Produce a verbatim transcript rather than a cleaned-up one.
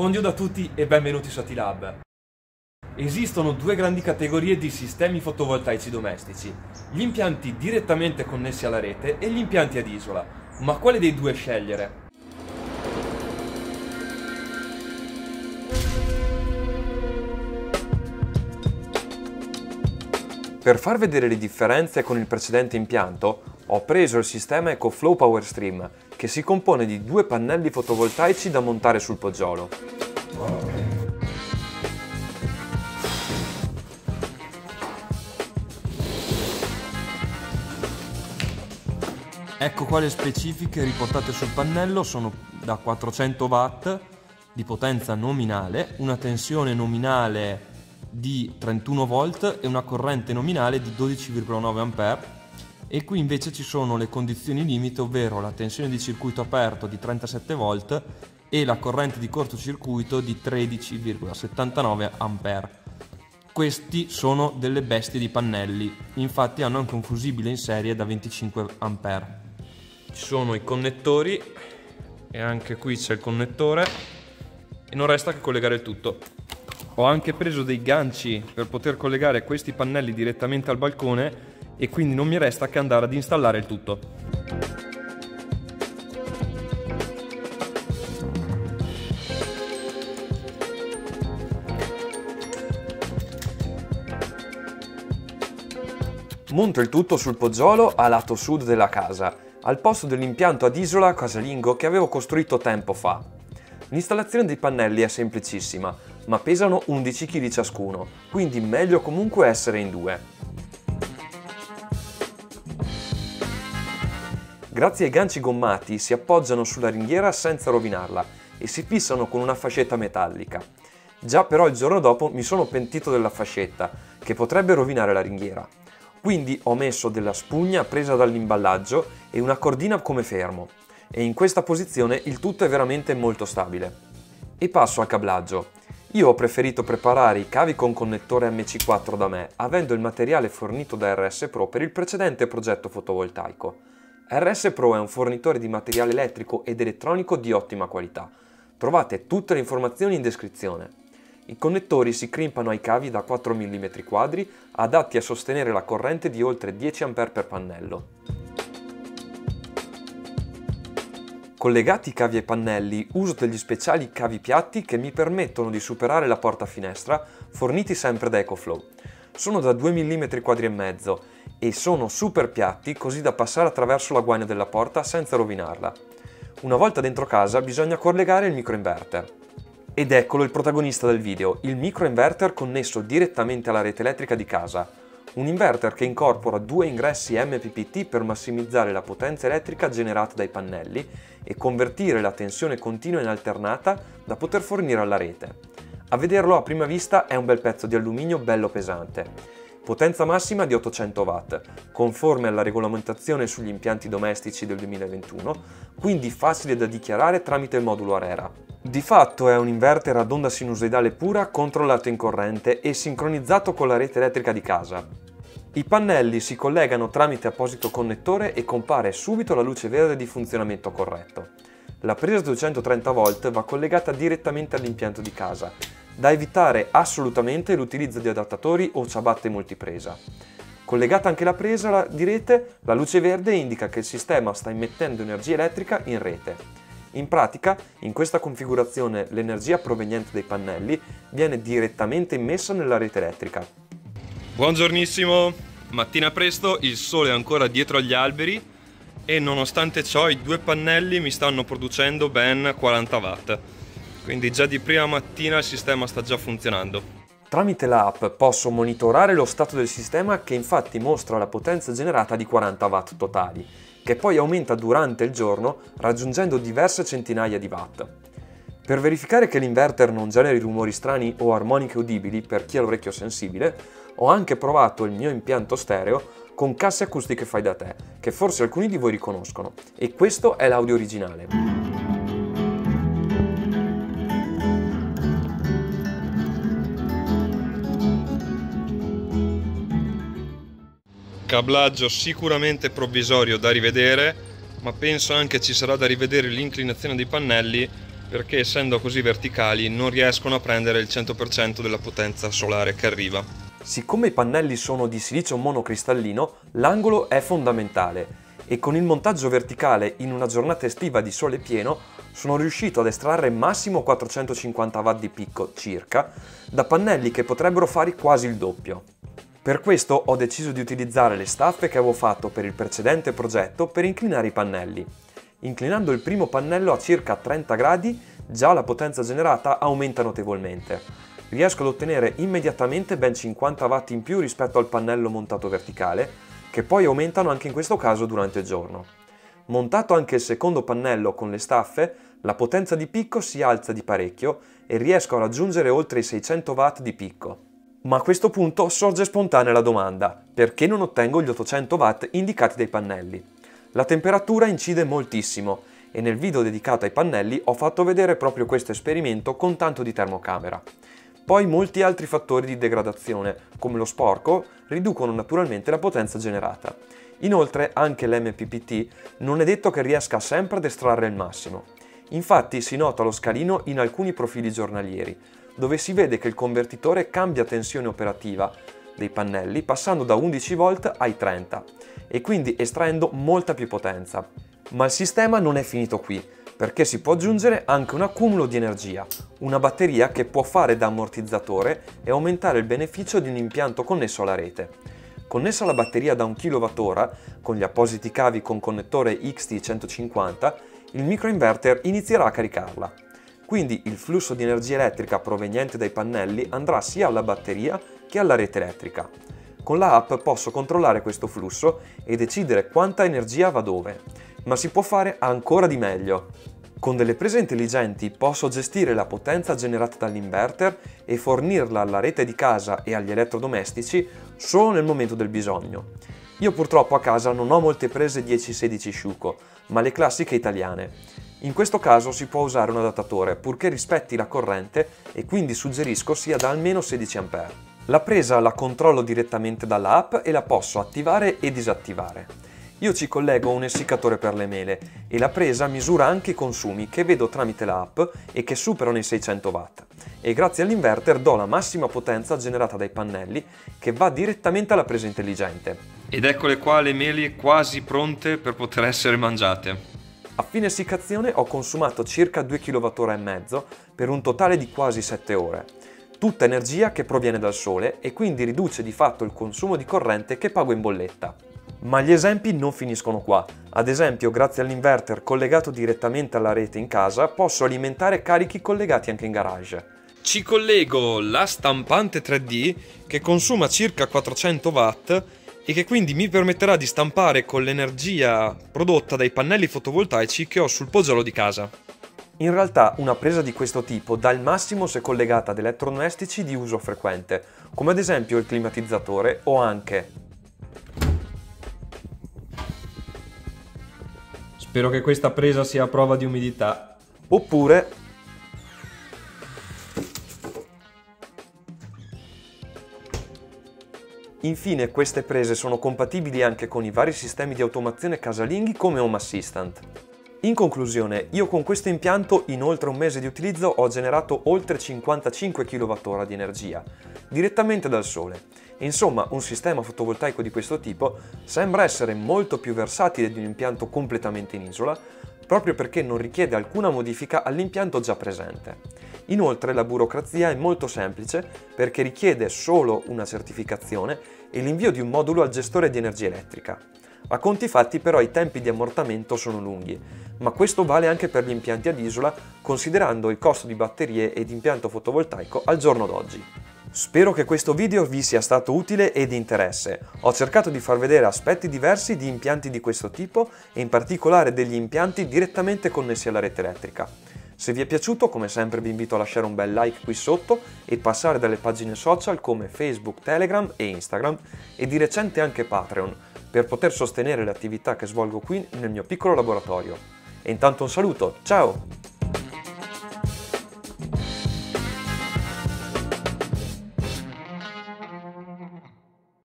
Buongiorno a tutti e benvenuti su A T Lab. Esistono due grandi categorie di sistemi fotovoltaici domestici, gli impianti direttamente connessi alla rete e gli impianti ad isola, ma quale dei due scegliere? Per far vedere le differenze con il precedente impianto, ho preso il sistema EcoFlow PowerStream, che si compone di due pannelli fotovoltaici da montare sul poggiolo. Ecco qua le specifiche riportate sul pannello: sono da quattrocento watt di potenza nominale, una tensione nominale di trentuno volt e una corrente nominale di dodici virgola nove ampere. E qui invece ci sono le condizioni limite, ovvero la tensione di circuito aperto di trentasette volt e la corrente di cortocircuito di tredici virgola settantanove ampere. Questi sono delle bestie di pannelli, infatti hanno anche un fusibile in serie da venticinque ampere. Ci sono i connettori e anche qui c'è il connettore e non resta che collegare il tutto. Ho anche preso dei ganci per poter collegare questi pannelli direttamente al balcone e quindi non mi resta che andare ad installare il tutto. Monto il tutto sul poggiolo a lato sud della casa, al posto dell'impianto ad isola casalingo che avevo costruito tempo fa. L'installazione dei pannelli è semplicissima, ma pesano undici chili ciascuno, quindi meglio comunque essere in due. Grazie ai ganci gommati si appoggiano sulla ringhiera senza rovinarla e si fissano con una fascetta metallica. Già però il giorno dopo mi sono pentito della fascetta, che potrebbe rovinare la ringhiera. Quindi ho messo della spugna presa dall'imballaggio e una cordina come fermo. E in questa posizione il tutto è veramente molto stabile. E passo al cablaggio. Io ho preferito preparare i cavi con connettore M C quattro da me, avendo il materiale fornito da R S Pro per il precedente progetto fotovoltaico. R S Pro è un fornitore di materiale elettrico ed elettronico di ottima qualità. Trovate tutte le informazioni in descrizione. I connettori si crimpano ai cavi da quattro millimetri quadri, adatti a sostenere la corrente di oltre dieci ampere per pannello. Collegati i cavi ai pannelli, uso degli speciali cavi piatti che mi permettono di superare la porta finestra, forniti sempre da EcoFlow. Sono da due millimetri quadri e mezzo e sono super piatti, così da passare attraverso la guaina della porta senza rovinarla. Una volta dentro casa bisogna collegare il microinverter. Ed eccolo il protagonista del video, il microinverter connesso direttamente alla rete elettrica di casa. Un inverter che incorpora due ingressi M P P T per massimizzare la potenza elettrica generata dai pannelli e convertire la tensione continua in alternata da poter fornire alla rete. A vederlo a prima vista è un bel pezzo di alluminio bello pesante. Potenza massima di ottocento watt, conforme alla regolamentazione sugli impianti domestici del duemilaventuno, quindi facile da dichiarare tramite il modulo Arera. Di fatto è un inverter ad onda sinusoidale pura controllato in corrente e sincronizzato con la rete elettrica di casa. I pannelli si collegano tramite apposito connettore e compare subito la luce verde di funzionamento corretto. La presa duecentotrenta volt va collegata direttamente all'impianto di casa, da evitare assolutamente l'utilizzo di adattatori o ciabatte multipresa. Collegata anche la presa di rete, la luce verde indica che il sistema sta immettendo energia elettrica in rete. In pratica, in questa configurazione l'energia proveniente dai pannelli viene direttamente immessa nella rete elettrica. Buongiornissimo! Mattina presto, il sole è ancora dietro agli alberi e nonostante ciò i due pannelli mi stanno producendo ben quaranta watt. Quindi già di prima mattina il sistema sta già funzionando. Tramite l'app posso monitorare lo stato del sistema, che infatti mostra la potenza generata di quaranta watt totali, che poi aumenta durante il giorno raggiungendo diverse centinaia di watt. Per verificare che l'inverter non generi rumori strani o armoniche udibili per chi ha l'orecchio sensibile, ho anche provato il mio impianto stereo con casse acustiche fai da te, che forse alcuni di voi riconoscono, e questo è l'audio originale. Cablaggio sicuramente provvisorio da rivedere, ma penso anche ci sarà da rivedere l'inclinazione dei pannelli perché essendo così verticali non riescono a prendere il cento per cento della potenza solare che arriva. Siccome i pannelli sono di silicio monocristallino, l'angolo è fondamentale e con il montaggio verticale in una giornata estiva di sole pieno sono riuscito ad estrarre massimo quattrocentocinquanta watt di picco circa da pannelli che potrebbero fare quasi il doppio. Per questo ho deciso di utilizzare le staffe che avevo fatto per il precedente progetto per inclinare i pannelli. Inclinando il primo pannello a circa trenta gradi, già la potenza generata aumenta notevolmente. Riesco ad ottenere immediatamente ben cinquanta watt in più rispetto al pannello montato verticale, che poi aumentano anche in questo caso durante il giorno. Montato anche il secondo pannello con le staffe, la potenza di picco si alza di parecchio e riesco a raggiungere oltre i seicento watt di picco. Ma a questo punto sorge spontanea la domanda: perché non ottengo gli ottocento watt indicati dai pannelli? La temperatura incide moltissimo e nel video dedicato ai pannelli ho fatto vedere proprio questo esperimento con tanto di termocamera. Poi molti altri fattori di degradazione, come lo sporco, riducono naturalmente la potenza generata. Inoltre anche l'emme pi pi ti non è detto che riesca sempre ad estrarre il massimo. Infatti si nota lo scalino in alcuni profili giornalieri, dove si vede che il convertitore cambia tensione operativa dei pannelli passando da undici volt ai trenta e quindi estraendo molta più potenza. Ma il sistema non è finito qui, perché si può aggiungere anche un accumulo di energia, una batteria che può fare da ammortizzatore e aumentare il beneficio di un impianto connesso alla rete. Connessa alla batteria da un chilowattora, con gli appositi cavi con connettore X T centocinquanta, il microinverter inizierà a caricarla. Quindi il flusso di energia elettrica proveniente dai pannelli andrà sia alla batteria che alla rete elettrica. Con la app posso controllare questo flusso e decidere quanta energia va dove, ma si può fare ancora di meglio. Con delle prese intelligenti posso gestire la potenza generata dall'inverter e fornirla alla rete di casa e agli elettrodomestici solo nel momento del bisogno. Io purtroppo a casa non ho molte prese dieci sedici Schuko, ma le classiche italiane. In questo caso si può usare un adattatore purché rispetti la corrente e quindi suggerisco sia da almeno sedici ampere. La presa la controllo direttamente dalla app e la posso attivare e disattivare. Io ci collego un essiccatore per le mele e la presa misura anche i consumi che vedo tramite la app e che superano i seicento watt. E grazie all'inverter do la massima potenza generata dai pannelli che va direttamente alla presa intelligente. Ed eccole qua le mele quasi pronte per poter essere mangiate. A fine essiccazione ho consumato circa due chilowattora e mezzo per un totale di quasi sette ore. Tutta energia che proviene dal sole e quindi riduce di fatto il consumo di corrente che pago in bolletta. Ma gli esempi non finiscono qua. Ad esempio, grazie all'inverter collegato direttamente alla rete in casa, posso alimentare carichi collegati anche in garage. Ci collego la stampante tre D che consuma circa quattrocento watt e che quindi mi permetterà di stampare con l'energia prodotta dai pannelli fotovoltaici che ho sul poggiolo di casa. In realtà una presa di questo tipo dà il massimo se collegata ad elettrodomestici di uso frequente, come ad esempio il climatizzatore o anche... Spero che questa presa sia a prova di umidità. Oppure... Infine, queste prese sono compatibili anche con i vari sistemi di automazione casalinghi come Home Assistant. In conclusione, io con questo impianto in oltre un mese di utilizzo ho generato oltre cinquantacinque chilowattora di energia, direttamente dal sole. Insomma, un sistema fotovoltaico di questo tipo sembra essere molto più versatile di un impianto completamente in isola, proprio perché non richiede alcuna modifica all'impianto già presente. Inoltre la burocrazia è molto semplice perché richiede solo una certificazione e l'invio di un modulo al gestore di energia elettrica. A conti fatti però i tempi di ammortamento sono lunghi, ma questo vale anche per gli impianti ad isola considerando il costo di batterie ed impianto fotovoltaico al giorno d'oggi. Spero che questo video vi sia stato utile e di interesse. Ho cercato di far vedere aspetti diversi di impianti di questo tipo e in particolare degli impianti direttamente connessi alla rete elettrica. Se vi è piaciuto, come sempre vi invito a lasciare un bel like qui sotto e passare dalle pagine social come Facebook, Telegram e Instagram e di recente anche Patreon per poter sostenere le attività che svolgo qui nel mio piccolo laboratorio. E intanto un saluto, ciao!